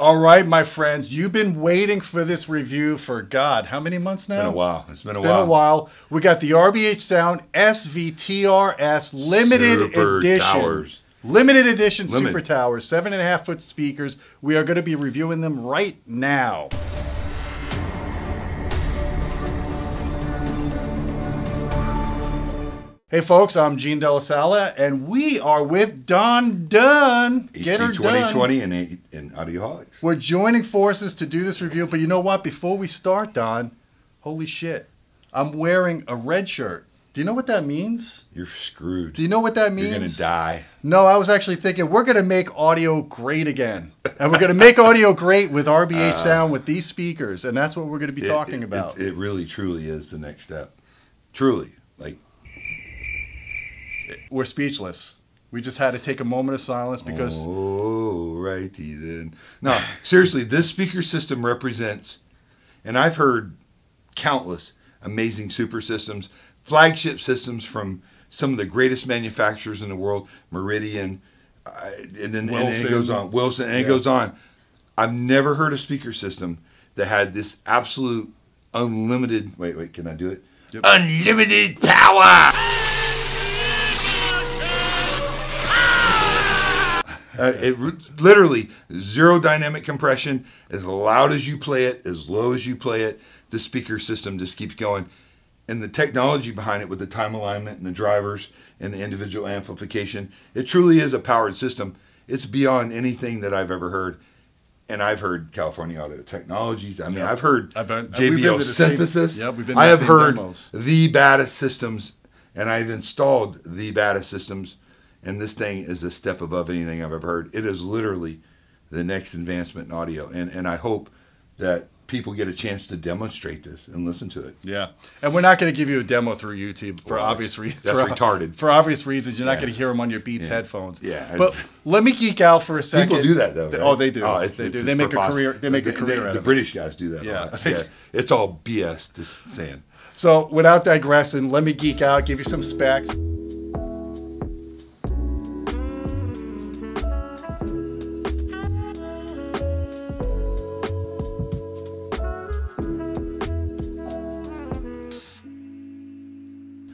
All right, my friends, you've been waiting for this review for, God, how many months now? It's been a while. It's been a while. We got the RBH Sound SVTRS Limited Edition. Limited Edition Super Towers, 7.5-foot speakers. We are going to be reviewing them right now. Hey folks, I'm Gene Della Sala, and we are with Don Dunn. Get her done. 2020 and Audioholics. We're joining forces to do this review, but you know what? Before we start, Don, holy shit, I'm wearing a red shirt. Do you know what that means? You're screwed. Do you know what that means? You're going to die. No, I was actually thinking we're going to make audio great again. And we're going to make audio great with RBH Sound, with these speakers. And that's what we're going to be talking about. It really, truly is the next step. Truly. Like, we're speechless. We just had to take a moment of silence because... Oh, righty then. No, seriously, this speaker system represents, and I've heard countless amazing super systems, flagship systems from some of the greatest manufacturers in the world, Meridian, and then Wilson. And it goes on. Wilson, and it goes on. I've never heard a speaker system that had this absolute unlimited... Wait, can I do it? Yep. Unlimited power! It literally zero dynamic compression, as loud as you play it, as low as you play it. The speaker system just keeps going. And the technology behind it with the time alignment and the drivers and the individual amplification, it truly is a powered system. It's beyond anything that I've ever heard. And I've heard California Audio Technologies. I mean, I've heard JBL Synthesis. I have heard the baddest systems, and I've installed the baddest systems. And this thing is a step above anything I've ever heard. It is literally the next advancement in audio. And I hope that people get a chance to demonstrate this and listen to it. Yeah. And we're not going to give you a demo through YouTube for obvious reasons. That's retarded. For obvious reasons, you're not going to hear them on your Beats headphones. Yeah. But let me geek out for a second. People do that, though. Right? Oh, they do. Oh, they do. They make a career. They make a career out of it. The British guys do that. Yeah. It's all BS, just saying. So without digressing, let me geek out, give you some specs.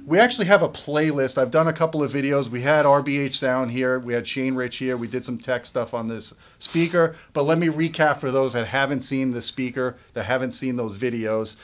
We actually have a playlist. I've done a couple of videos. We had RBH Sound here. We had Shane Rich here. We did some tech stuff on this speaker. But let me recap for those that haven't seen the speaker, that haven't seen those videos.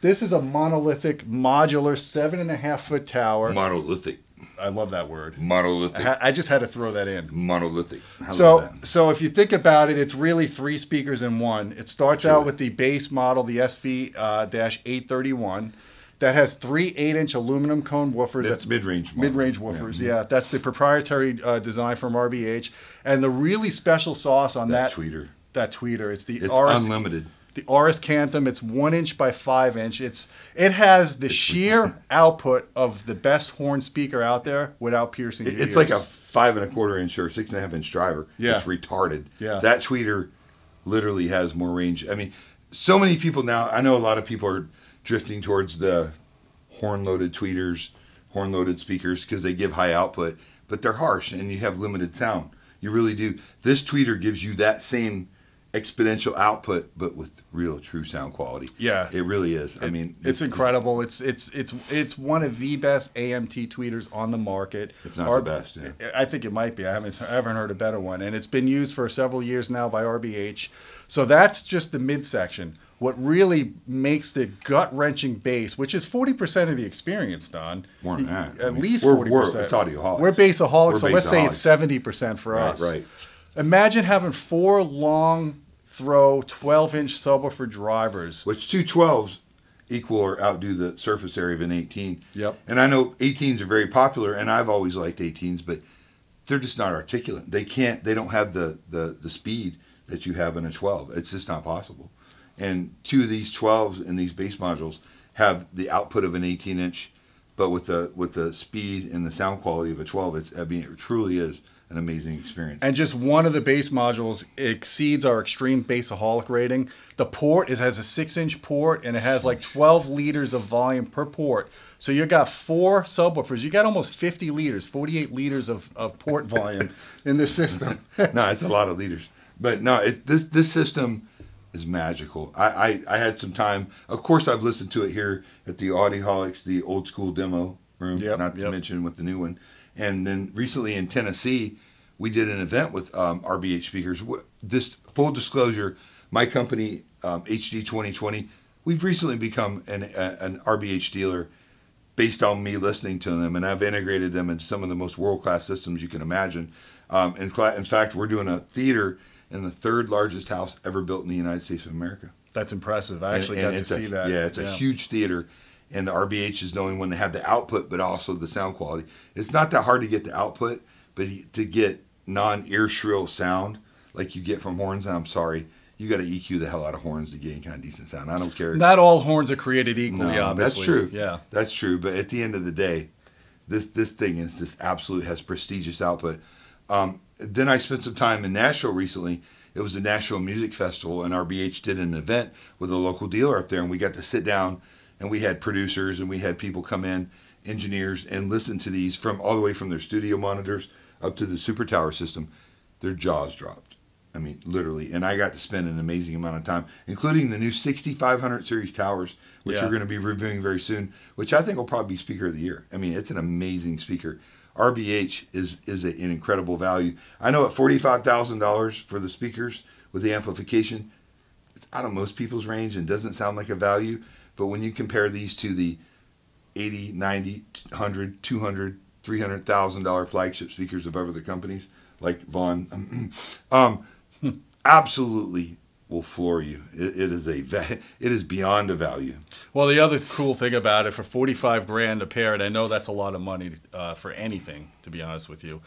This is a monolithic, modular, 7.5-foot tower. Monolithic. I love that word. Monolithic. I just had to throw that in. Monolithic. So if you think about it, it's really three speakers in one. It starts out with the base model, the SV-831. That has three 8-inch aluminum cone woofers. That's mid-range. Mid-range woofers, yeah. That's the proprietary design from RBH. And the really special sauce on that... That tweeter. It's unlimited. The Aurum Cantus. It's 1" by 5". It has the sheer output of the best horn speaker out there without piercing your ears. It's like a 5.25" or 6.5" driver. Yeah. It's retarded. Yeah. That tweeter literally has more range. I mean, so many people now... I know a lot of people are... drifting towards the horn-loaded tweeters, horn-loaded speakers, because they give high output, but they're harsh and you have limited sound. You really do. This tweeter gives you that same exponential output, but with real, true sound quality. Yeah, it really is. I mean, it's incredible. It's one of the best AMT tweeters on the market. If not the best, yeah. I think it might be. I haven't heard a better one, and it's been used for several years now by RBH. So that's just the midsection. What really makes the gut-wrenching bass, which is 40% of the experience, Don. More than that. At least 40%. It's Audioholics. We're bassaholics, so let's say it's 70% for us. Right. Imagine having four long throw 12-inch subwoofer drivers. Which two 12s equal or outdo the surface area of an 18. Yep. And I know 18s are very popular, and I've always liked 18s, but they're just not articulate. They don't have the speed that you have in a 12. It's just not possible. And two of these 12s and these bass modules have the output of an 18-inch, but with the speed and the sound quality of a 12, it truly is an amazing experience. And just one of the bass modules exceeds our extreme bassaholic rating. The port, it has a 6-inch port, and it has like 12 liters of volume per port. So you got four subwoofers. You got almost 50 liters, 48 liters of port volume in this system. No, it's a lot of liters. But no, this system is magical. I had some time. Of course, I've listened to it here at the Audioholics, the old school demo room, not to mention with the new one. And then recently in Tennessee, we did an event with RBH speakers. Just full disclosure, my company, HG 2020, we've recently become an RBH dealer based on me listening to them, and I've integrated them into some of the most world-class systems you can imagine. In fact, we're doing a theater in the third largest house ever built in the United States of America. That's impressive. I actually got to see that. Yeah, it's a huge theater, and the RBH is the only one that had the output, but also the sound quality. It's not that hard to get the output, but to get non-ear shrill sound like you get from horns, I'm sorry, you got to EQ the hell out of horns to gain kind of decent sound. I don't care. Not all horns are created equally, obviously. That's true. Yeah, that's true. But at the end of the day, this thing is has prestigious output. Then I spent some time in Nashville recently. It was a Nashville Music Festival, and RBH did an event with a local dealer up there, and we got to sit down, and we had producers, and we had people come in, engineers, and listen to these from all the way from their studio monitors up to the Super Tower system. Their jaws dropped. I mean, literally. And I got to spend an amazing amount of time, including the new 6500 series towers, which we're going to be reviewing very soon, which I think will probably be Speaker of the Year. I mean, it's an amazing speaker. RBH is an incredible value. I know at $45,000 for the speakers with the amplification, it's out of most people's range and doesn't sound like a value. But when you compare these to the $80,000, $90,000, $100,000, $200,000, $300,000 flagship speakers of other companies like Vaughn, absolutely will floor you. It is beyond a value. Well, the other cool thing about it, for 45 grand a pair, and I know that's a lot of money for anything, to be honest with you,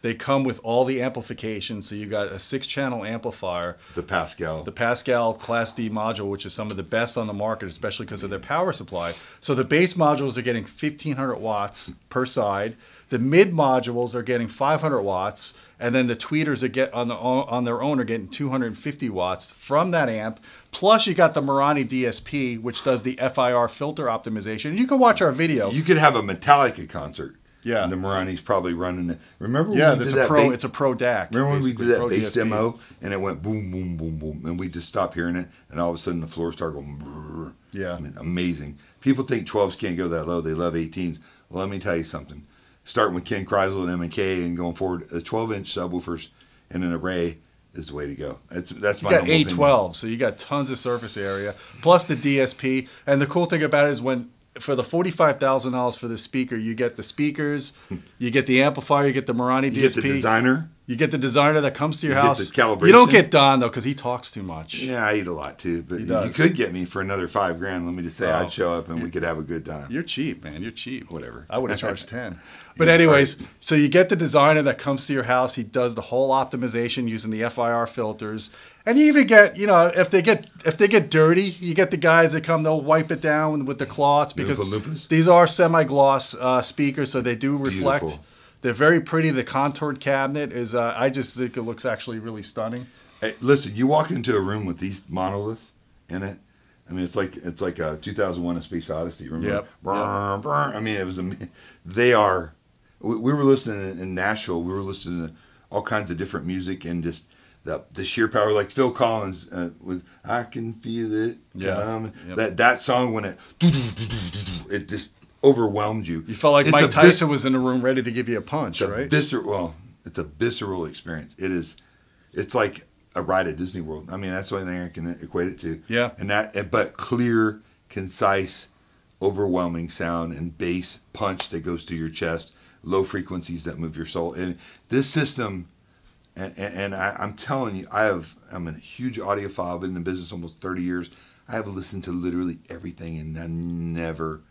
they come with all the amplification. So you got a 6-channel amplifier, the Pascal Class D module, which is some of the best on the market, especially because of their power supply. So the base modules are getting 1500 watts per side. The mid modules are getting 500 watts, and then the tweeters that get on their own are getting 250 watts from that amp. Plus, you got the Marani DSP, which does the FIR filter optimization. You can watch our video. You could have a Metallica concert. Yeah, and the Marani's probably running it. Remember? When we did that pro. It's a pro DAC. Remember when we did that bass DSP demo and it went boom, boom, boom, boom, and we just stopped hearing it, and all of a sudden the floor started going. Brrr. Yeah, I mean, amazing. People think 12s can't go that low. They love 18s. Well, let me tell you something. Starting with Ken Chrysler and M&K and going forward, a 12-inch subwoofers and an array is the way to go. That's my opinion. You got A12, so you got tons of surface area, plus the DSP. And the cool thing about it is when, for the $45,000 for this speaker, you get the speakers, you get the amplifier, you get the Marani DSP. You get the designer. You get the designer that comes to your house. You get the calibration. You don't get Don, though, because he talks too much. Yeah, I eat a lot, too. But you could get me for another $5 grand. Let me just say, I'd show up and we could have a good time. You're cheap, man. You're cheap. Whatever. I would have charged 10. But anyways, so you get the designer that comes to your house. He does the whole optimization using the FIR filters. And you even get, you know, if they get dirty, you get the guys that come, they'll wipe it down with the cloths, because these are semi-gloss speakers, so they do reflect. Beautiful. They're very pretty. The contoured cabinet is, I just think it looks actually really stunning. Hey, listen, you walk into a room with these monoliths in it. I mean, it's like a 2001: A Space Odyssey. Remember? Yep. Brr, yep. Brr. I mean, it was amazing. They are. We were listening in Nashville. We were listening to all kinds of different music and just the sheer power. Like Phil Collins with "I Can Feel It." Yeah. Yep. That song, when it just overwhelmed you. You felt like Mike Tyson was in the room ready to give you a punch, right? Well, it's a visceral experience. It's like a ride at Disney World. I mean, that's the only thing I can equate it to. Yeah. And but clear, concise, overwhelming sound and bass punch that goes through your chest, low frequencies that move your soul. And this system, and I'm telling you, I'm a huge audiophile. I've been in the business almost 30 years. I have listened to literally everything, and I never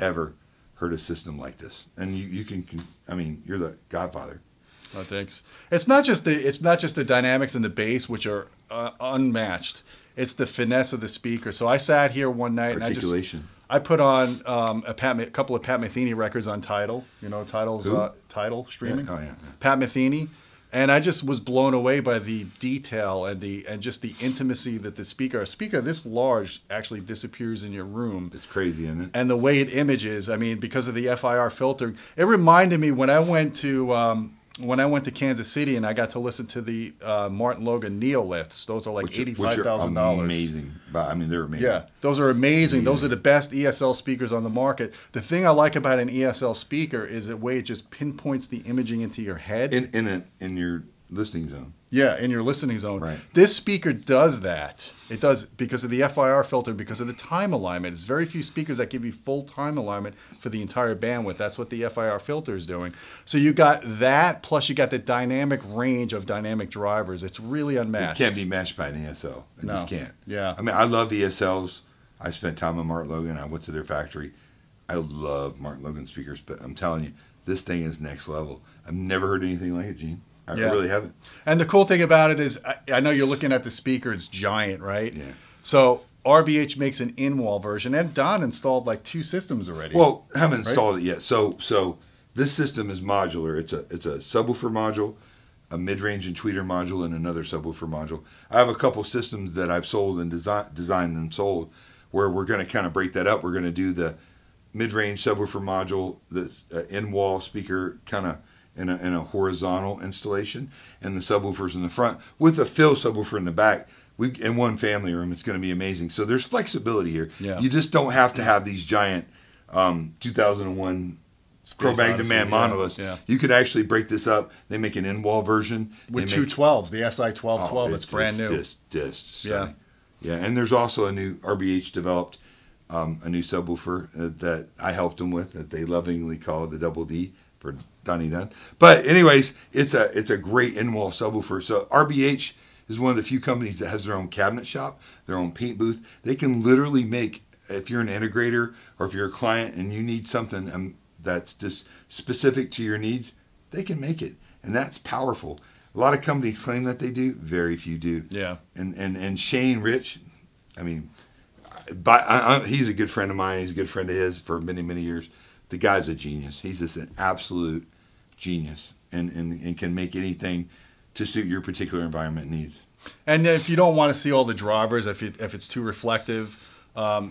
ever heard a system like this. And you can, I mean, you're the godfather. Oh, thanks. It's not just the dynamics and the bass, which are unmatched. It's the finesse of the speaker. So I sat here one night and I put on a couple of Pat Metheny records on Tidal. You know, Tidal streaming. Yeah. Oh, yeah. Pat Metheny. And I just was blown away by the detail and just the intimacy that the speaker, a speaker this large, actually disappears in your room. It's crazy, isn't it? And the way it images, I mean, because of the FIR filtering, it reminded me when I went to when I went to Kansas City and I got to listen to the Martin Logan Neoliths, those are like $85,000. Amazing, but I mean they're amazing. Yeah, those are amazing. Those are the best ESL speakers on the market. The thing I like about an ESL speaker is the way it just pinpoints the imaging into your head in your listening zone. Yeah, in your listening zone. Right. This speaker does that. It does because of the FIR filter, because of the time alignment. There's very few speakers that give you full time alignment for the entire bandwidth. That's what the FIR filter is doing. So you got that, plus you got the dynamic range of dynamic drivers. It's really unmatched. It can't be matched by an ESL. It just can't. Yeah. I mean, I love ESLs. I spent time with Martin Logan. I went to their factory. I love Martin Logan speakers, but I'm telling you, this thing is next level. I've never heard anything like it, Gene. I really haven't. And the cool thing about it is, I know you're looking at the speaker, it's giant, right? Yeah. So RBH makes an in-wall version, and Don installed like 2 systems already. Well, I haven't installed it yet. So this system is modular. It's a subwoofer module, a mid-range and tweeter module, and another subwoofer module. I have a couple systems that I've sold and designed and sold where we're going to kind of break that up. We're going to do the mid-range subwoofer module, the in-wall speaker kind of, in a horizontal installation, and the subwoofers in the front with a Phil subwoofer in the back. We in one family room, it's going to be amazing. So there's flexibility here. Yeah. You just don't have to have these giant 2001 Cro-Magnon monoliths. Yeah. You could actually break this up. They make an in-wall version with 212s, the SI1212. It's brand new. It's stunning. Yeah, and there's also a new RBH developed a new subwoofer that I helped them with that they lovingly call the Double D for Donnie Dunn. But anyways, it's a great in-wall subwoofer. So RBH is one of the few companies that has their own cabinet shop, their own paint booth. They can literally make, if you're an integrator or if you're a client and you need something that's just specific to your needs, they can make it. And that's powerful. A lot of companies claim that they do, very few do. Yeah. And Shane Rich, I mean, he's a good friend of mine. He's a good friend of his for many, many years. The guy's a genius. He's just an absolute genius and can make anything to suit your particular environment needs. And if you don't want to see all the drivers, if it's too reflective,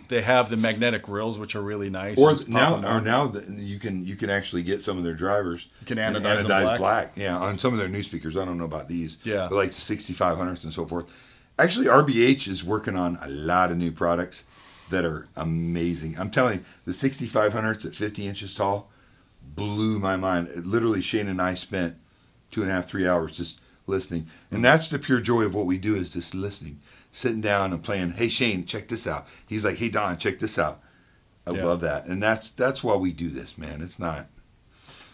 they have the magnetic grills, which are really nice. Or now you can actually get some of their drivers. You can anodize black. Yeah, on some of their new speakers. I don't know about these. Yeah. But like the 6500s and so forth. Actually, RBH is working on a lot of new products that are amazing. I'm telling you, the 6500s at 50 inches tall blew my mind. Literally, Shane and I spent 2.5 to 3 hours just listening. And that's the pure joy of what we do, is just listening, sitting down and playing. Hey, Shane, check this out. He's like, hey, Don, check this out. I love that. And that's why we do this, man. It's not.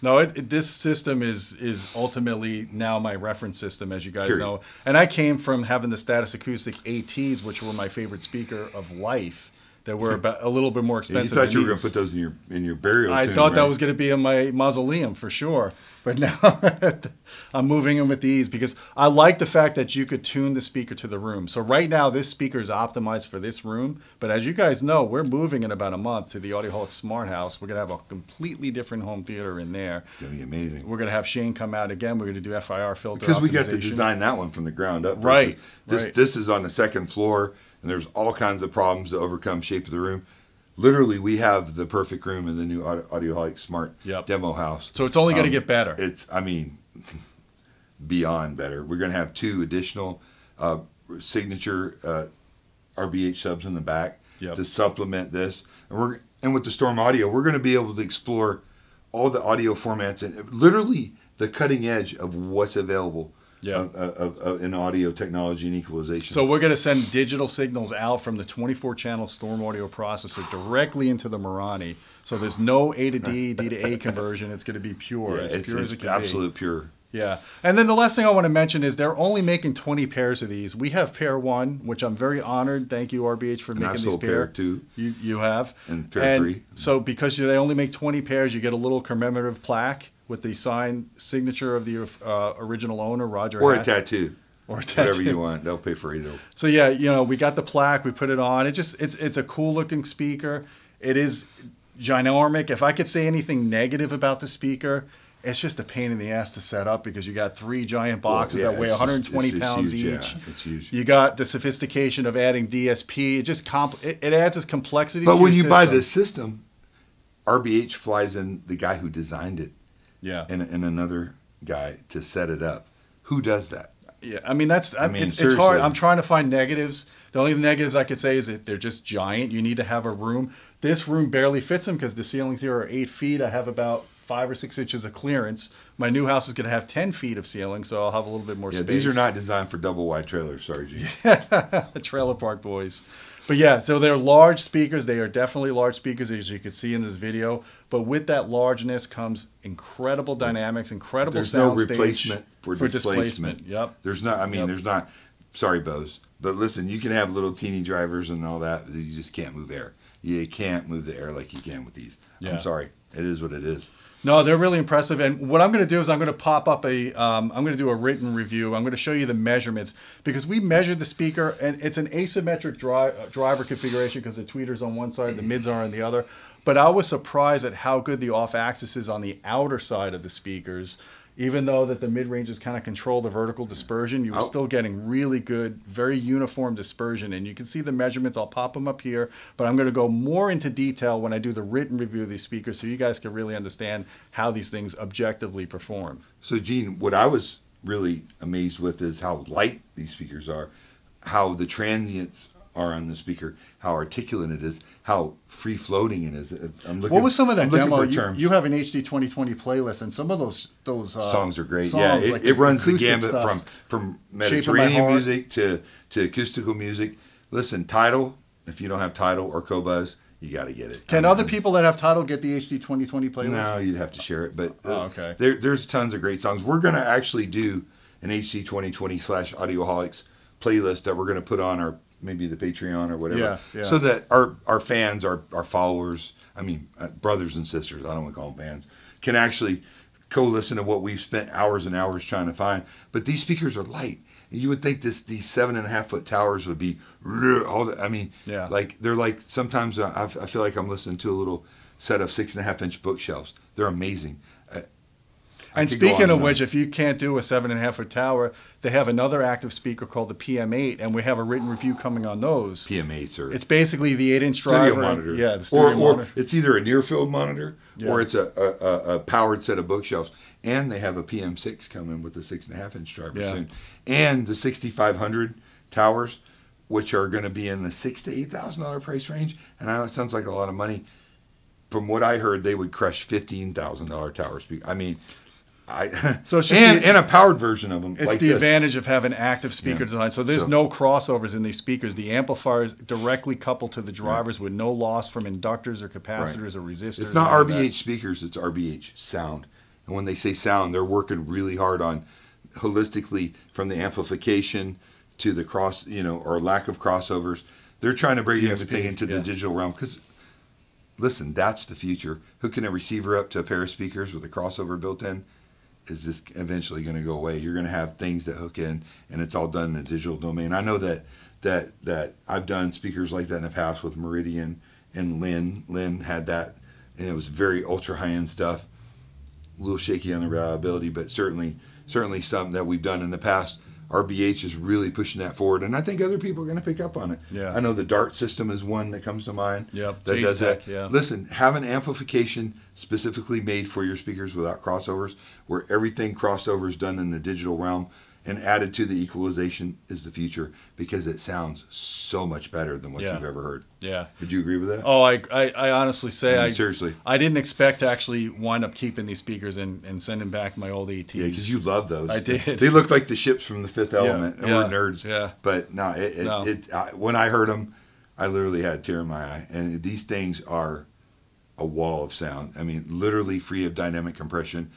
No, this system is ultimately now my reference system, as you guys know. And I came from having the Status Acoustics 8Cs, which were my favorite speaker of life. That were about a little bit more expensive. You thought you were going to put those in your burial. I thought that was going to be in my mausoleum for sure. But now I'm moving them with these because I like the fact that you could tune the speaker to the room. So right now this speaker is optimized for this room. But as you guys know, we're moving in about a month to the Audioholics Smart House. We're going to have a completely different home theater in there. It's going to be amazing. We're going to have Shane come out again. We're going to do FIR filter because we got to design that one from the ground up. Right. This is on the second floor. And there's all kinds of problems to overcome shape of the room. Literally, we have the perfect room in the new Audioholics Smart Demo House. So it's only going to get better. Beyond better. We're going to have 2 additional signature RBH subs in the back to supplement this. And with the Storm Audio, we're going to be able to explore all the audio formats and literally the cutting edge of what's available. Yeah. In audio technology and equalization. So we're going to send digital signals out from the 24-channel Storm Audio processor directly into the Marani. So there's no A to D, D to A conversion. It's going to be pure, as it can be. Absolute pure. Yeah. And then the last thing I want to mention is they're only making 20 pairs of these. We have pair 1, which I'm very honored. Thank you, RBH, for making these pair. And I've sold pair 2. You have. And pair 3. So because they only make 20 pairs, you get a little commemorative plaque with the signed signature of the original owner, Roger Hassett. Or a tattoo. Whatever you want. They'll pay for either. So yeah, we got the plaque. We put it on. It's a cool-looking speaker. It is ginormic. If I could say anything negative about the speaker, it's just a pain in the ass to set up because you got 3 giant boxes that weigh 120 pounds huge, each. Yeah, it's huge. You got the sophistication of adding DSP. It adds this complexity to your system. But when you buy this system, RBH flies in the guy who designed it. Yeah, in another guy to set it up. Who does that? Yeah, I mean, that's, I mean, it's hard. I'm trying to find negatives. The only negatives I could say is that they're just giant. You need to have a room. This room barely fits them because the ceilings here are 8 feet. I have about 5 or 6 inches of clearance. My new house is going to have 10 feet of ceiling, so I'll have a little bit more space. These are not designed for double wide trailers, Sarge. Yeah, the Trailer Park Boys. But yeah, so they're large speakers. They are definitely large speakers, as you can see in this video. But with that largeness comes incredible dynamics, incredible sound stage. There's no replacement for displacement. Yep. There's not, I mean, there's not, sorry, Bose, but listen, you can have little teeny drivers and all that. You just can't move air. You can't move the air like you can with these. Yeah. I'm sorry. It is what it is. No, they're really impressive. And what I'm going to do is I'm going to pop up a, I'm going to do a written review. I'm going to show you the measurements because we measured the speaker and it's an asymmetric driver configuration because the tweeter's on one side, the mids are on the other. But I was surprised at how good the off axis is on the outer side of the speakers. Even though that the mid ranges kind of control the vertical dispersion, you were still getting really good, very uniform dispersion. And you can see the measurements. I'll pop them up here, but I'm going to go more into detail when I do the written review of these speakers so you guys can really understand how these things objectively perform. So Gene, what I was really amazed with is how light these speakers are, how the transients are on the speaker, how articulate it is, how free floating it is. I'm looking. What was some of that demo? You have an HD 2020 playlist, and some of those songs are great. Yeah, it runs the gambit from Mediterranean music to acoustical music. Listen, Tidal. If you don't have Tidal or Cobuz, you got to get it. Can other people that have Tidal get the HD 2020 playlist? No, you'd have to share it. But okay, there's tons of great songs. We're gonna actually do an HD 2020/Audioholics playlist that we're gonna put on our. Maybe the Patreon or whatever, yeah. So that our fans, our followers, I mean, brothers and sisters, I don't want to call them fans, can actually co-listen to what we've spent hours and hours trying to find. But these speakers are light. You would think these 7.5 foot towers would be all the, I mean, yeah. Like they're like, sometimes I feel like I'm listening to a little set of 6.5 inch bookshelves. They're amazing. And speaking of which, if you can't do a 7.5 foot tower, they have another active speaker called the PM8, and we have a written review coming on those. PM8s are... It's basically the 8-inch driver. Studio monitor. Yeah, the studio monitor. It's either a near-field monitor, yeah. Or it's a powered set of bookshelves. And they have a PM6 coming with a 6.5 inch driver, yeah. Soon. And the 6,500 towers, which are going to be in the $6,000 to $8,000 price range. And I know it sounds like a lot of money. From what I heard, they would crush $15,000 towers. I mean... so it's just and a powered version of them. It's like the advantage of having active speaker, yeah. Design. So there's no crossovers in these speakers. The amplifier is directly coupled to the drivers, right. With no loss from inductors or capacitors, right. Or resistors. It's not RBH speakers, it's RBH Sound. And when they say sound, they're working really hard on holistically from the amplification to the cross, you know, or lack of crossovers. They're trying to bring DSP, everything into the, yeah. Digital realm because. Listen, that's the future. Hooking a receiver up to a pair of speakers with a crossover built in. Is this eventually going to go away? You're going to have things that hook in, and it's all done in a digital domain. I know that I've done speakers like that in the past with Meridian and Lynn. Lynn had that, and it was very ultra high-end stuff. A little shaky on the reliability, but certainly something that we've done in the past. RBH is really pushing that forward, and I think other people are going to pick up on it. Yeah. I know the Dart system is one that comes to mind. Yep. That does that. Yeah. Listen, have an amplification specifically made for your speakers without crossovers, where everything crossover is done in the digital realm and added to the equalization is the future because it sounds so much better than what, yeah. You've ever heard. Yeah. Would you agree with that? Oh, I honestly say, I mean, seriously, I didn't expect to actually wind up keeping these speakers and sending back my old ETs. Yeah, because you love those. I did. They look like the ships from the Fifth, yeah. Element, and, yeah. We're nerds. Yeah. But no, when I heard them, I literally had a tear in my eye. And these things are a wall of sound. I mean, literally free of dynamic compression,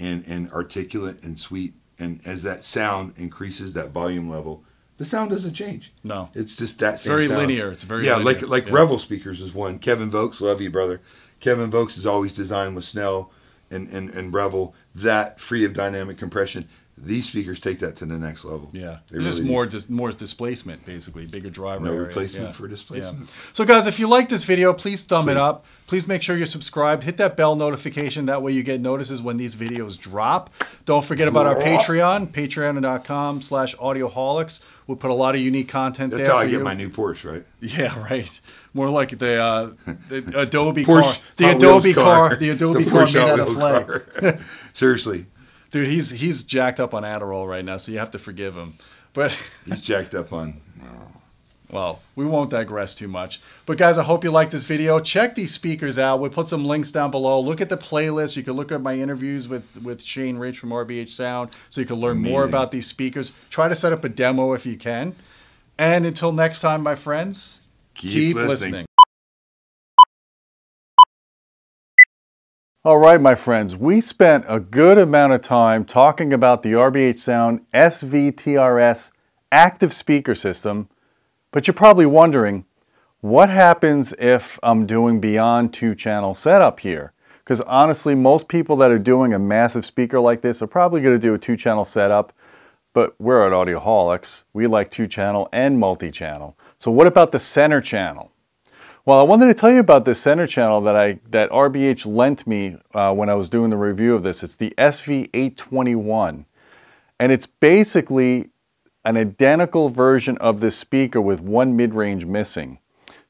and articulate and sweet. And as that sound increases, that volume level, the sound doesn't change. No, it's just that same very sound. Linear. It's very, yeah, linear. like yeah. Revel speakers is one. Kevin Vokes, love you, brother. Kevin Vokes is always designed with Snell and Revel, that free of dynamic compression. These speakers take that to the next level. Yeah, really just more displacement, basically bigger driver. No area. Replacement, yeah. For displacement. Yeah. So guys, if you like this video, please thumb it up. Please make sure you're subscribed. Hit that bell notification. That way you get notices when these videos drop. Don't forget about our Patreon, patreon.com/audioholics. We'll put a lot of unique content there. That's how I get my new Porsche, right? Yeah, right. More like the Adobe Porsche car. The Adobe car made out of flag. Seriously. Dude, he's jacked up on Adderall right now, so you have to forgive him. But he's jacked up on. Oh. Well, we won't digress too much. But guys, I hope you liked this video. Check these speakers out. We'll put some links down below. Look at the playlist. You can look at my interviews with Shane Rich from RBH Sound, so you can learn more about these speakers. Try to set up a demo if you can. And until next time, my friends, keep listening. All right, my friends, we spent a good amount of time talking about the RBH Sound SVTRS active speaker system. But you're probably wondering, what happens if I'm doing beyond 2-channel setup here? Because honestly, most people that are doing a massive speaker like this are probably going to do a 2-channel setup, but we're at Audioholics. We like 2-channel and multi-channel. So what about the center channel? Well, I wanted to tell you about this center channel that RBH lent me when I was doing the review of this. It's the SV821, and it's basically an identical version of this speaker with one mid-range missing.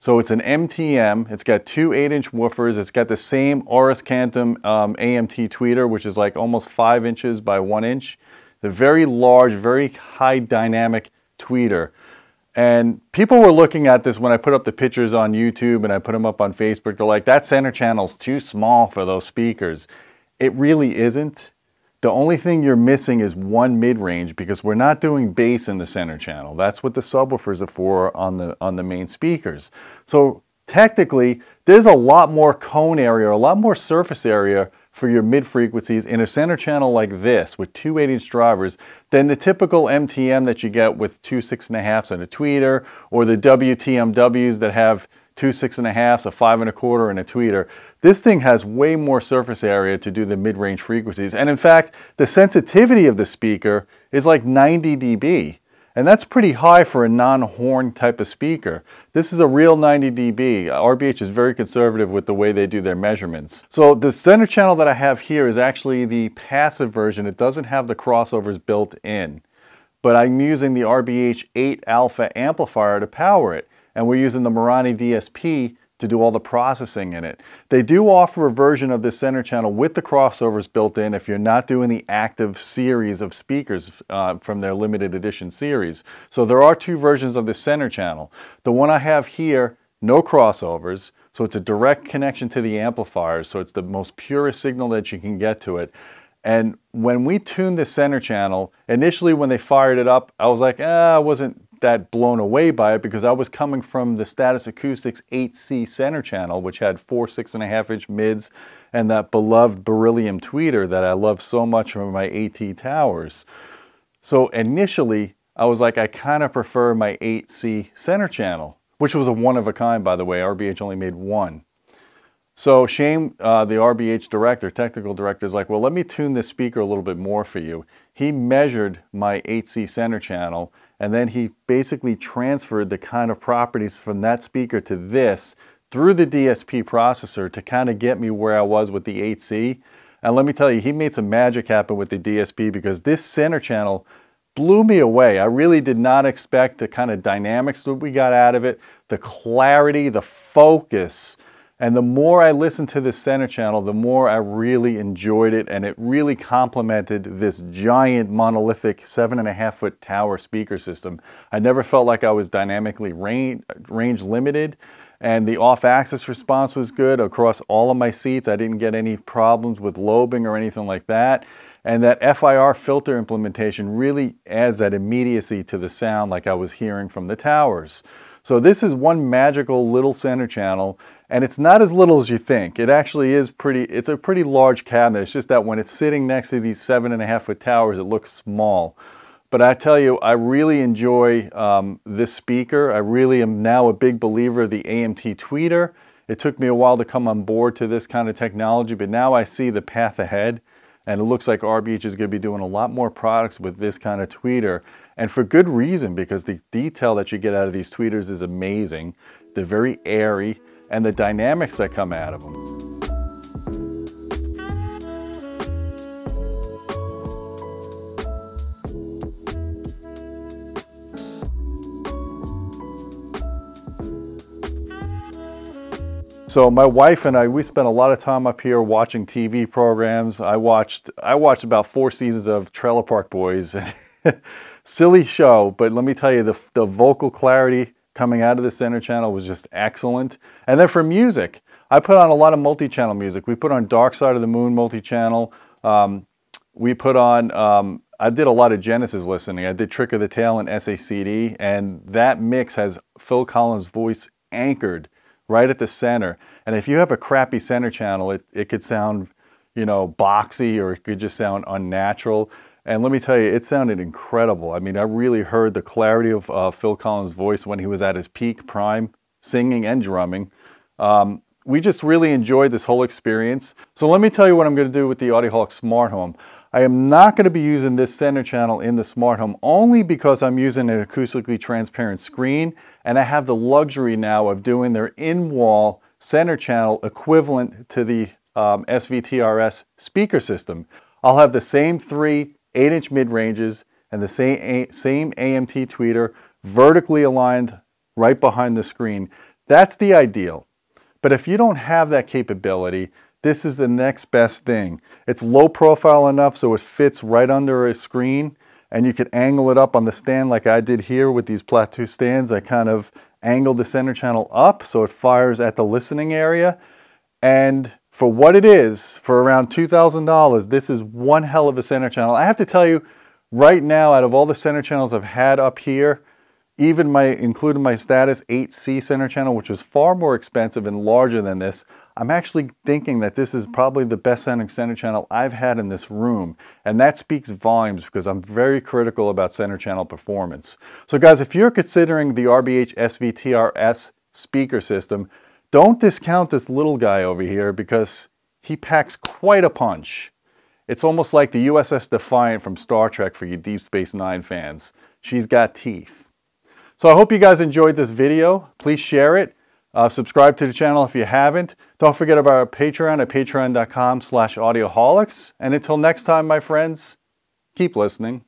So it's an MTM, it's got two 8-inch woofers, it's got the same Aurum Cantus AMT tweeter, which is like almost 5 inches by 1 inch. The very large, very high dynamic tweeter. And people were looking at this when I put up the pictures on YouTube and I put them up on Facebook. They're like, that center channel's too small for those speakers. It really isn't. The only thing you're missing is one mid-range, because we're not doing bass in the center channel. That's what the subwoofers are for on the main speakers. So technically, there's a lot more cone area, a lot more surface area for your mid-frequencies in a center channel like this with two 8-inch drivers than the typical MTM that you get with two 6.5s and a tweeter, or the WTMWs that have two 6.5s, a 5.25, and a tweeter. This thing has way more surface area to do the mid-range frequencies. And in fact, the sensitivity of the speaker is like 90 dB. And that's pretty high for a non-horn type of speaker. This is a real 90 dB. RBH is very conservative with the way they do their measurements. So the center channel that I have here is actually the passive version. It doesn't have the crossovers built in. But I'm using the RBH 8 Alpha amplifier to power it. And we're using the Marani DSP to do all the processing in it. They do offer a version of this center channel with the crossovers built in if you're not doing the active series of speakers from their limited edition series. So there are two versions of this center channel. The one I have here, no crossovers, so it's a direct connection to the amplifier, so it's the most purest signal that you can get to it. And when we tuned the center channel, initially when they fired it up, I was like, I wasn't that blown away by it, because I was coming from the Status Acoustics 8C center channel, which had four 6.5-inch mids and that beloved beryllium tweeter that I love so much from my AT towers. So initially, I was like, I kind of prefer my 8C center channel, which was a one-of-a-kind, by the way. RBH only made one. So Shane, the RBH director, technical director, is like, well, let me tune this speaker a little bit more for you. He measured my 8C center channel, and then he basically transferred the kind of properties from that speaker to this through the DSP processor to kind of get me where I was with the 8C. And let me tell you, he made some magic happen with the DSP, because this center channel blew me away. I really did not expect the kind of dynamics that we got out of it, the clarity, the focus. And the more I listened to this center channel, the more I really enjoyed it, and it really complemented this giant monolithic 7.5-foot tower speaker system. I never felt like I was dynamically range limited, and the off-axis response was good across all of my seats. I didn't get any problems with lobing or anything like that. And that FIR filter implementation really adds that immediacy to the sound like I was hearing from the towers. So this is one magical little center channel, and it's not as little as you think. It actually is it's a pretty large cabinet. It's just that when it's sitting next to these 7.5-foot towers, it looks small. But I tell you, I really enjoy this speaker. I really am now a big believer of the AMT tweeter. It took me a while to come on board to this kind of technology, but now I see the path ahead, and it looks like RBH is going to be doing a lot more products with this kind of tweeter. And for good reason, because the detail that you get out of these tweeters is amazing. They're very airy, and the dynamics that come out of them. So my wife and I, we spent a lot of time up here watching TV programs. I watched about 4 seasons of Trailer Park Boys. Silly show, but let me tell you, the vocal clarity coming out of the center channel was just excellent. And then for music, I put on a lot of multi-channel music. We put on Dark Side of the Moon multi-channel. We put on, I did a lot of Genesis listening. I did Trick of the Tail and SACD, and that mix has Phil Collins' voice anchored right at the center. And if you have a crappy center channel, it could sound, you know, boxy, or it could just sound unnatural. And let me tell you, it sounded incredible. I mean, I really heard the clarity of Phil Collins' voice when he was at his peak prime, singing and drumming. We just really enjoyed this whole experience. So let me tell you what I'm gonna do with the Audioholics Smart Home. I am not gonna be using this center channel in the Smart Home only because I'm using an acoustically transparent screen, and I have the luxury now of doing their in-wall center channel equivalent to the SVTRS speaker system. I'll have the same 3 8-inch mid-ranges and the same AMT tweeter vertically aligned right behind the screen. That's the ideal. But if you don't have that capability, this is the next best thing. It's low profile enough so it fits right under a screen, and you could angle it up on the stand like I did here with these plateau stands. I kind of angled the center channel up so it fires at the listening area. And for what it is, for around $2,000, this is one hell of a center channel. I have to tell you, right now, out of all the center channels I've had up here, even including my Status 8C center channel, which was far more expensive and larger than this, I'm actually thinking that this is probably the best center channel I've had in this room. And that speaks volumes because I'm very critical about center channel performance. So guys, if you're considering the RBH SVTRS speaker system, don't discount this little guy over here because he packs quite a punch. It's almost like the USS Defiant from Star Trek for you Deep Space Nine fans. She's got teeth. So I hope you guys enjoyed this video. Please share it. Subscribe to the channel if you haven't. Don't forget about our Patreon at patreon.com/audioholics. And until next time, my friends, keep listening.